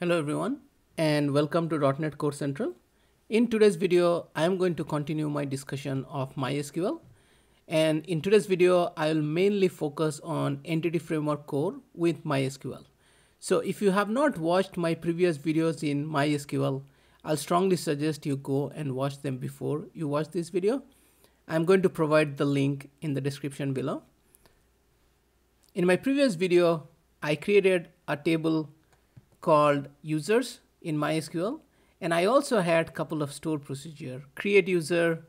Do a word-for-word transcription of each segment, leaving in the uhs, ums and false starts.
Hello everyone and welcome to dot net Core Central. In today's video, I am going to continue my discussion of MySQL. And in today's video, I will mainly focus on Entity Framework Core with MySQL. So if you have not watched my previous videos in MySQL, I'll strongly suggest you go and watch them before you watch this video. I'm going to provide the link in the description below. In my previous video, I created a table called users in MySQL, and I also had a couple of stored procedure, create user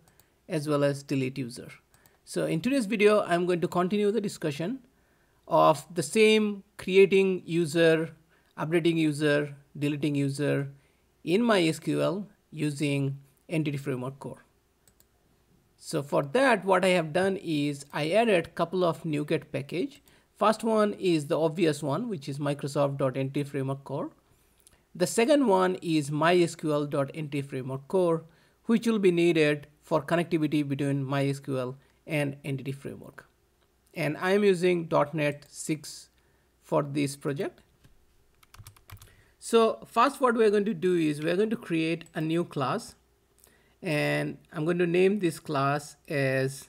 as well as delete user. So in today's video, I'm going to continue the discussion of the same creating user, updating user, deleting user in MySQL using Entity Framework Core. So for that, what I have done is I added a couple of NuGet package. First one is the obvious one, which is Microsoft dot EntityFrameworkCore. The second one is MySQL dot EntityFrameworkCore, which will be needed for connectivity between MySQL and Entity Framework. And I am using dot net six for this project. So first, what we're going to do is we're going to create a new class, and I'm going to name this class as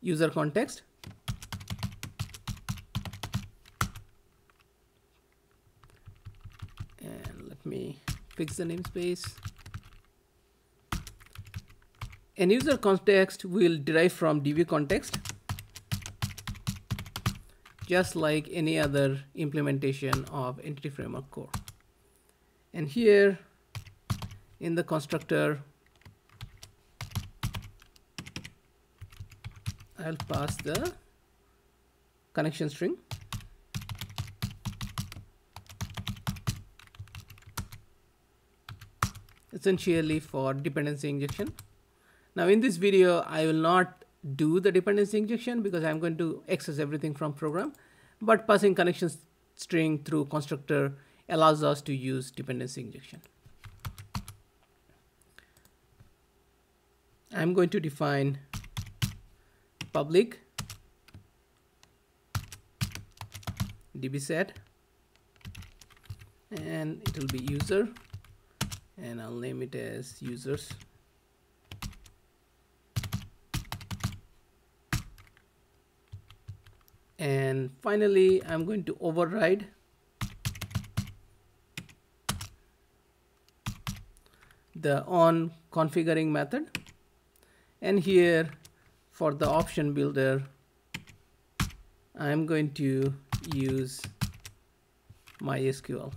user context. And let me fix the namespace. And user context will derive from D B context, just like any other implementation of Entity Framework Core. And here in the constructor, I'll pass the connection string. Essentially for dependency injection. Now in this video, I will not do the dependency injection because I'm going to access everything from program, but passing connection string through constructor allows us to use dependency injection. I'm going to define public dbset, and it will be user, and I'll name it as users. And finally, I'm going to override the on configuring method, and here for the option builder, I'm going to use MySQL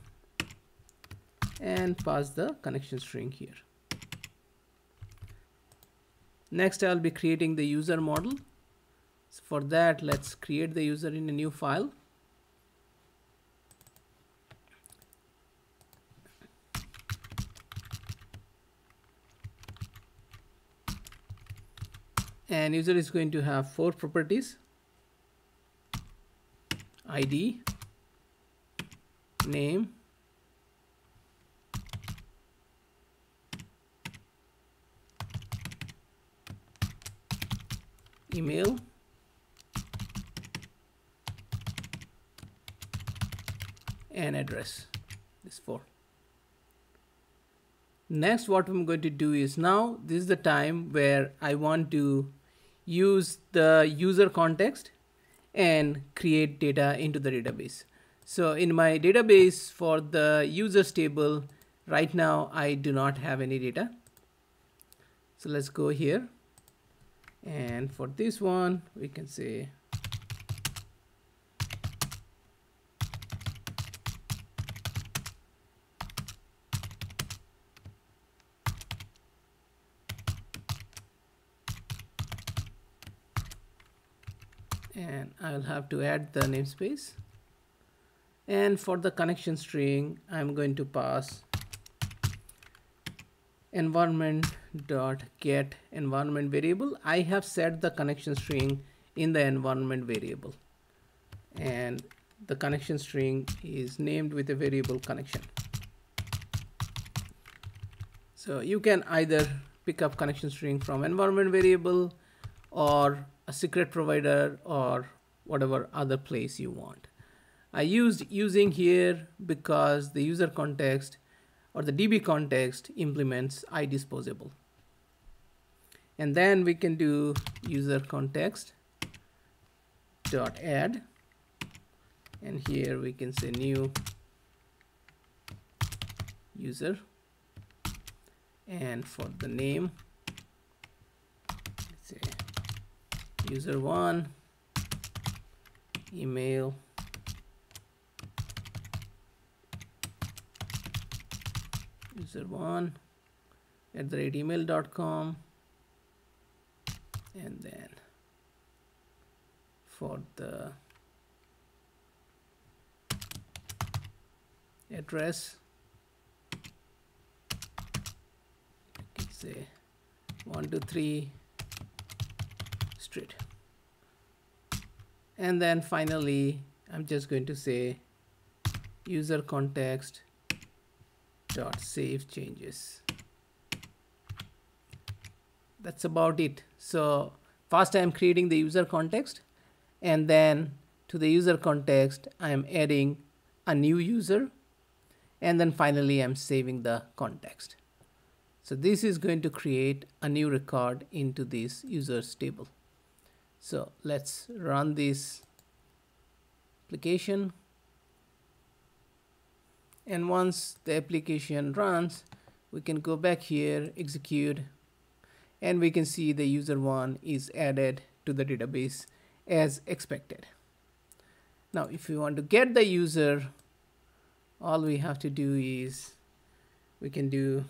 and pass the connection string here. Next, I'll be creating the user model. So for that, let's create the user in a new file. And user is going to have four properties: I D, name, email, and address. This four. Next, what I'm going to do is, now this is the time where I want to use the user context and create data into the database. So in my database for the users table, right now I do not have any data. So let's go here. And for this one, we can say and I'll have to add the namespace. And for the connection string, I'm going to pass environment.get environment variable. I have set the connection string in the environment variable, and the connection string is named with a variable connection. So you can either pick up connection string from environment variable or a secret provider or whatever other place you want. I used using here because the user context or the D B context implements IDisposable. And then we can do user context dot add, and here we can say new user, and for the name let's say user one, email, user one at the rate email dot com, and then for the address you can say one two three street, and then finally I'm just going to say user context dot save changes. That's about it. So first I'm creating the user context, and then to the user context I'm adding a new user, and then finally I'm saving the context. So this is going to create a new record into this users table. So let's run this application. And once the application runs, we can go back here, execute, and we can see the user one is added to the database as expected. Now, if we want to get the user, all we have to do is we can do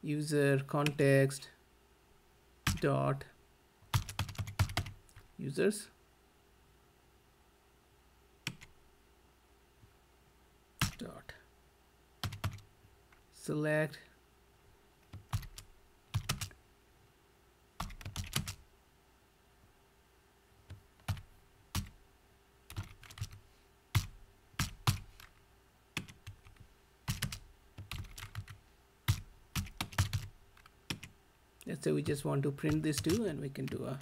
user context dot users, dot select let's say we just want to print this too, and we can do a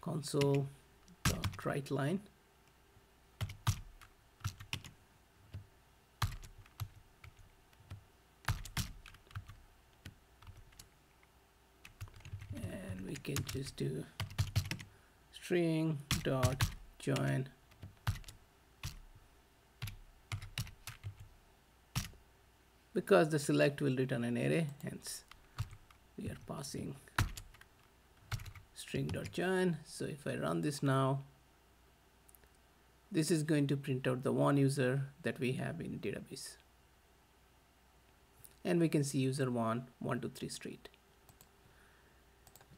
console dot write line. Can just do string dot join, because the select will return an array, hence we are passing string dot join. So if I run this now, this is going to print out the one user that we have in database, and we can see user one one two three street.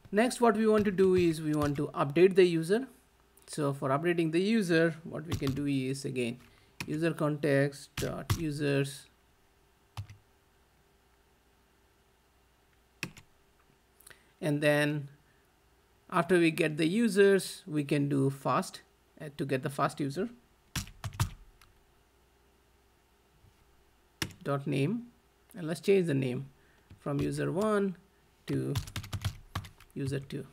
Next, what we want to do is we want to update the user. So for updating the user, what we can do is again user context dot users, and then after we get the users, we can do fast uh, to get the fast user dot name, and let's change the name from user one to user two,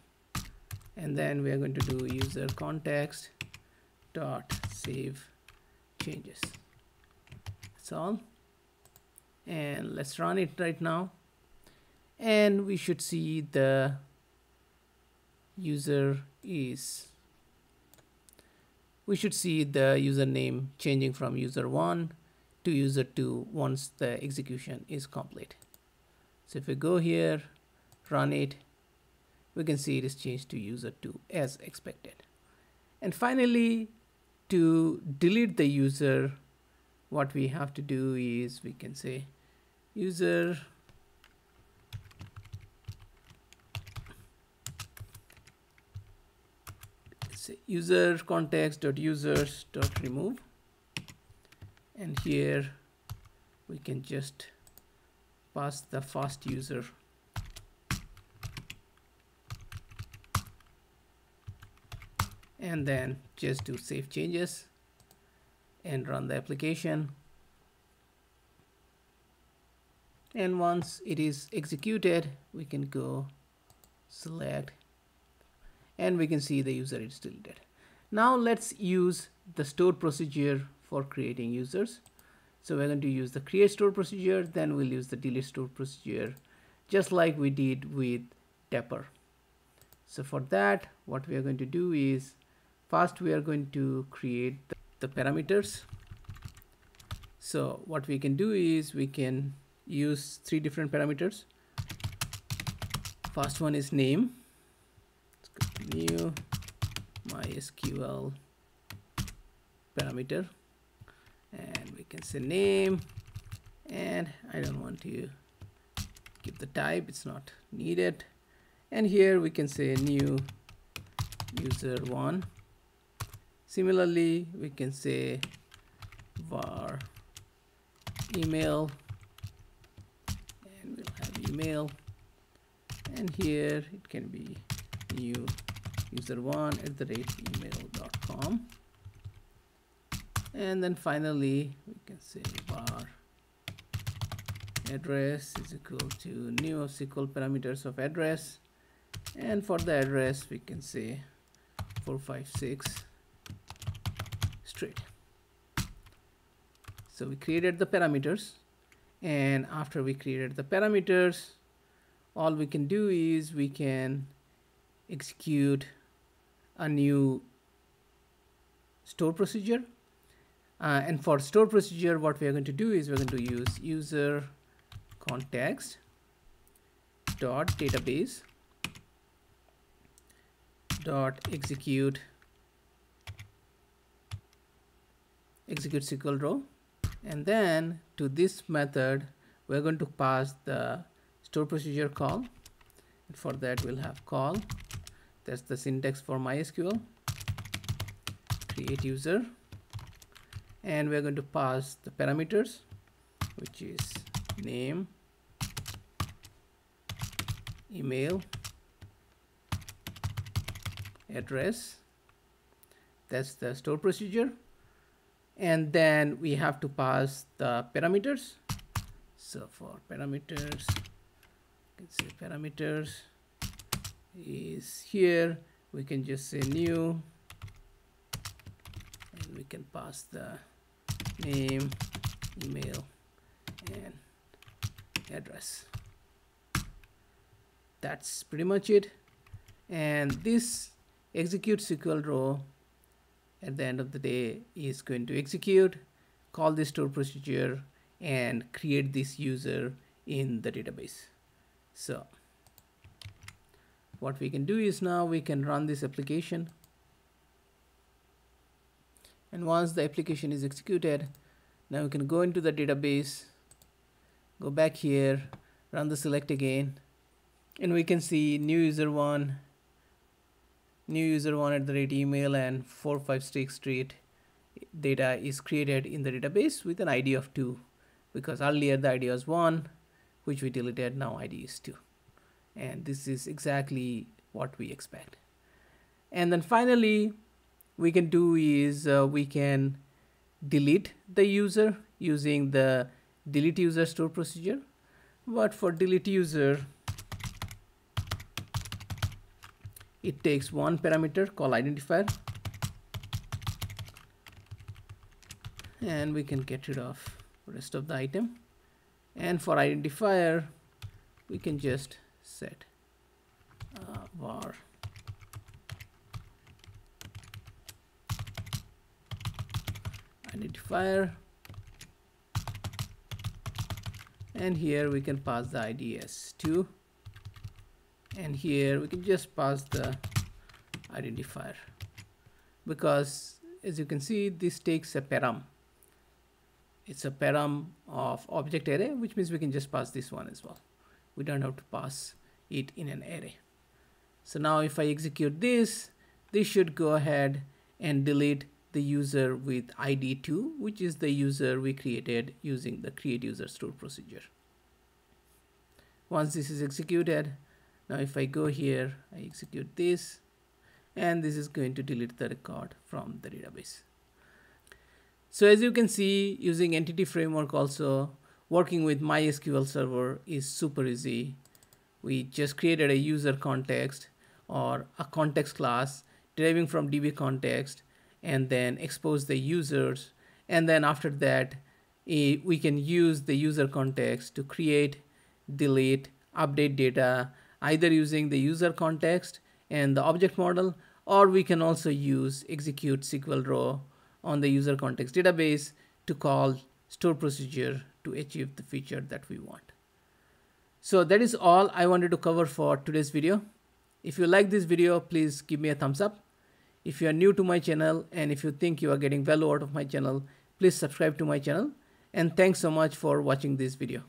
and then we are going to do user context dot save changes. That's all, and let's run it right now, and we should see the user is we should see the username changing from user one to user two once the execution is complete. So if we go here, run it, we can see it is changed to user two as expected. And finally, to delete the user, what we have to do is we can say user say user context dot users dot remove, and here we can just pass the fast user. And then just do save changes and run the application. And once it is executed, we can go select, and we can see the user is deleted. Now let's use the stored procedure for creating users. So we're going to use the create store procedure, then we'll use the delete store procedure, just like we did with Dapper. So for that, what we are going to do is, first we are going to create the parameters. So what we can do is we can use three different parameters. First one is name. Let's go to new MySQL parameter, and we can say name, and I don't want to give the type, it's not needed. And here we can say new user one. Similarly, we can say var email, and we'll have email, and here it can be new user one at the rate email dot com. And then finally, we can say var address is equal to new S Q L parameters of address. And for the address, we can say four five six street. So we created the parameters. And after we created the parameters, all we can do is we can execute a new store procedure. Uh, and for store procedure, what we are going to do is we're going to use user context dot database dot execute execute S Q L row, and then to this method we're going to pass the store procedure call. And for that we'll have call. That's the syntax for MySQL. Create user. And we're going to pass the parameters, which is name, email, address. That's the store procedure. And then we have to pass the parameters. So for parameters, you can say parameters is here. We can just say new, and we can pass the name, email, and address. That's pretty much it. And this execute S Q L row at the end of the day is going to execute, call this store procedure, and create this user in the database. So what we can do is now we can run this application. And once the application is executed, now we can go into the database, go back here, run the select again, and we can see new user one, new user one at the rate email and four five six street data is created in the database with an I D of two, because earlier the I D was one, which we deleted, now I D is two. And this is exactly what we expect. And then finally, we can do is uh, we can delete the user using the delete user store procedure. But for delete user, it takes one parameter called identifier, and we can get rid of rest of the item. And for identifier, we can just set uh, var identifier, and here we can pass the I D as two, and here we can just pass the identifier, because as you can see this takes a param, it's a param of object array, which means we can just pass this one as well, we don't have to pass it in an array. So now if I execute this, this should go ahead and delete the user with I D two, which is the user we created using the create user store procedure. Once this is executed, now if I go here, I execute this, and this is going to delete the record from the database. So as you can see, using Entity Framework also, working with MySQL Server is super easy. We just created a user context or a context class deriving from D B context, and then expose the users. And then after that, we can use the user context to create, delete, update data, either using the user context and the object model, or we can also use execute S Q L row on the user context database to call store procedure to achieve the feature that we want. So that is all I wanted to cover for today's video. If you like this video, please give me a thumbs up. If you are new to my channel and if you think you are getting value out of my channel, please subscribe to my channel. And thanks so much for watching this video.